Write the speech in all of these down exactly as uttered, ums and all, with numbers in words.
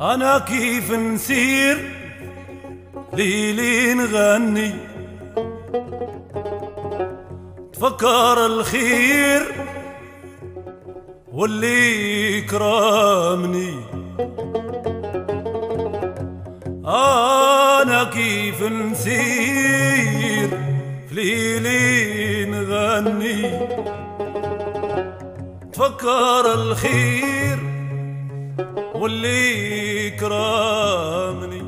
أنا كيف نسير ليلي نغني تفكر الخير واللي كرامني. أنا كيف نسير ليلي نغني تفكر الخير واللي كرامني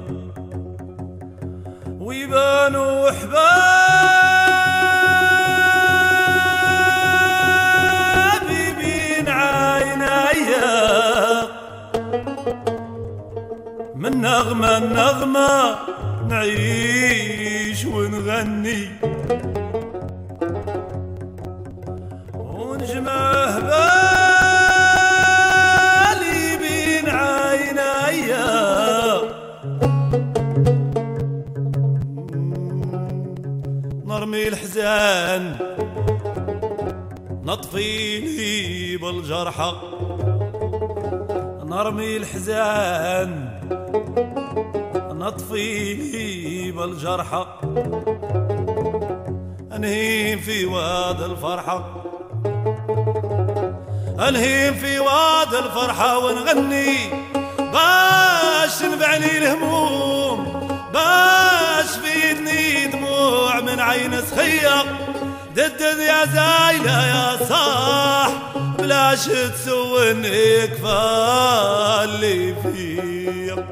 ويبانوا احبابي بين عينيا من نغمه نغمه نعيش ونغني ونجمع نرمي الحزان نطفي لي بالجرحى نرمي الحزان نطفي لي بالجرحى انهيم في واد الفرحة انهيم في واد الفرحة ونغني باش تنفعني الهموم باش فيدني دموع من عين سخية ضد يا زايلة يا صاح بلاش تسوني كفا اللي فيا.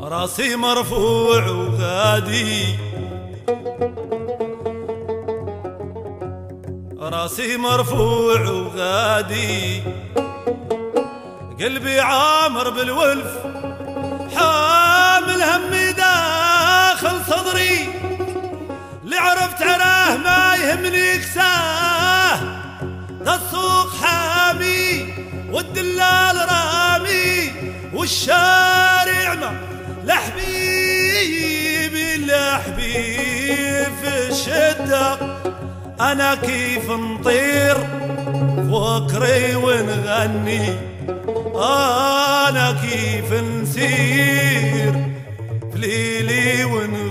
راسي مرفوع وغادي راسي مرفوع وغادي قلبي عامر بالولف حامل همي داخل صدري اللي عرفت علاه ما يهمني كساه دا السوق حامي والدلال رامي والشارع ما لحبيبي لحبيب في الشدة. أنا كيف نطير فكري ونغني أنا كيف نسير في ليلي ونغني.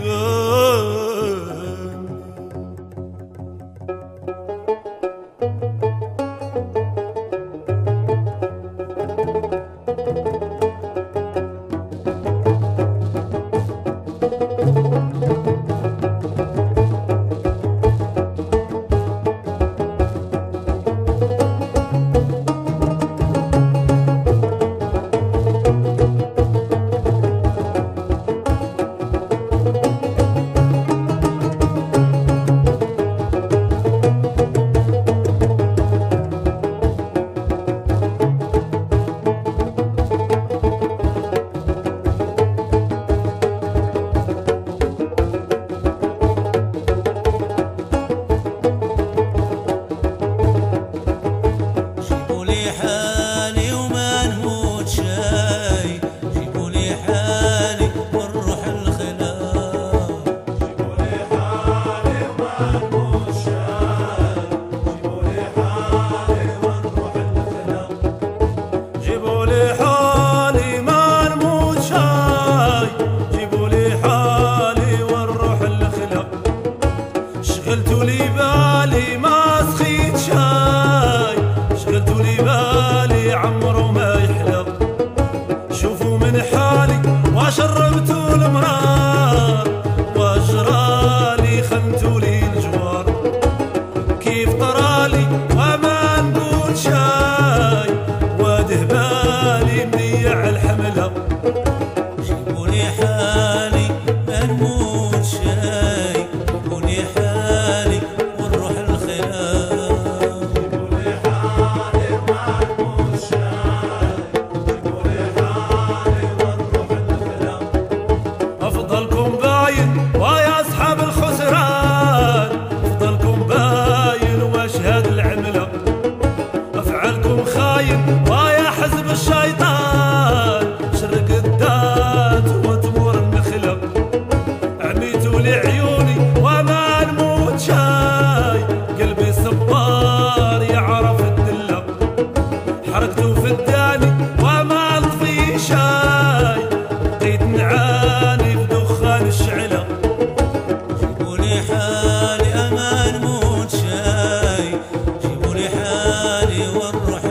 وخاين ويا حزب الشيطان شرق الدات وتمور المخلب عميتوا لي عيوني وما نموت شاي قلبي صبار يعرف الدلب حركتوا في الداني وما نطفي شاي بقيت نعاني في دخان الشعلة جيبولي حالي أما نموت شاي جيبولي حالي والروح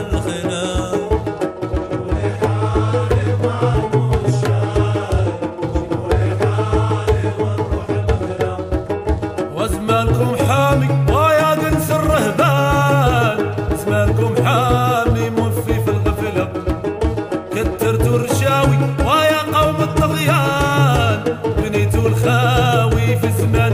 زمانكم حامي ويا قنس الرهبان زمانكم حامي موفي في الغفلة كترتوا الرشاوي ويا قوم الطغيان بنيتوا الخاوي في زمان